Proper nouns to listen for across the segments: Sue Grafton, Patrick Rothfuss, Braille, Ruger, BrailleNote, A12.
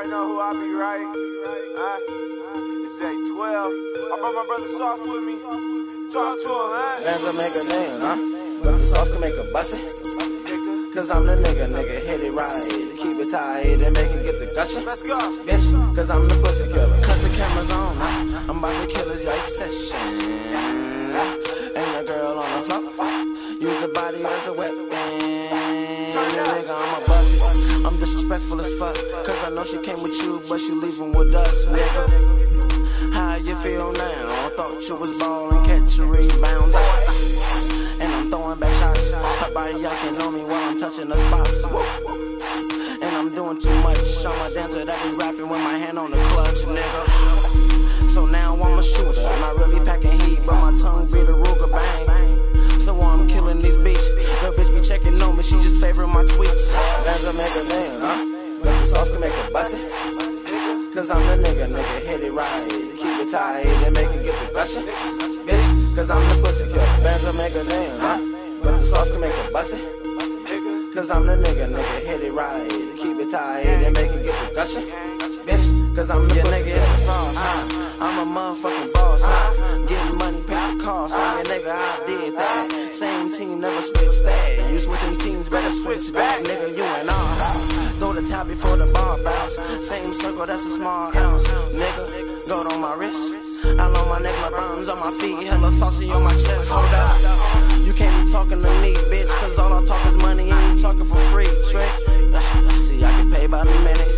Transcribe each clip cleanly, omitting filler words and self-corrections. already know who I be, right? It's A12. I brought my brother Sauce with me. Talk to him, man. Lanza make a name, huh? Brother Sauce can make a bussin'. Cause I'm the nigga, hit it, ride it. Keep it tight, and make it get the gushin'. Let's go, bitch, cause I'm the pussy killer. Cut the cameras on, I'm about to kill his yike session. And your girl on the floor. Use the body as a weapon. Nigga, I'm a bust. I'm disrespectful as fuck. Cause I know she came with you, but she leaving with us, nigga. How you feel now? I thought you was ballin', catch your rebounds. And I'm throwing back shots. Her body yucking on me while I'm touching the spots. And I'm doing too much. I'm a dancer that be rapping with my hand on the clutch, nigga. So now I'm a shooter. I'm not really packing heat, but my tongue be the Ruger bang. So I'm killing these bitches. Checking on me, she just favoring my tweets. Lanza make a name, Brother Sauce can make a bussin'. Cause I'm the nigga, hit it, ride it. Keep it tight, and make it get the gushin'. Bitch, cause I'm the pussy killer. Lanza make a name, Brother Sauce can make a bussin'. Cause I'm the nigga, hit it, ride it. Keep it tight, and make it get the gushin'. Bitch, cause I'm your nigga, it's the sauce, I'm a motherfucking boss, Getting money, pay the cost, nigga, I did that. Same team, never switch that. You switching teams, better switch back, nigga, you ain't all house. Throw the towel before the ball bounce. Same circle, that's a small house. Nigga, gold on my wrist. All on my neck, LeBron's on my feet. Hella saucy on my chest, hold up. You can't be talking to me, bitch, cause all I talk is money and you talking for free, trick. See, I can pay by the minute.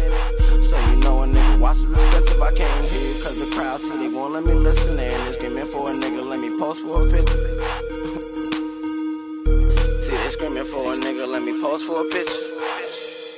So you know a nigga, watch the expensive, I came here. Cause the crowd see, they won't let me listen. They ain't screaming for a nigga, let me post for a picture. See, they screaming for a nigga, let me pose for a picture.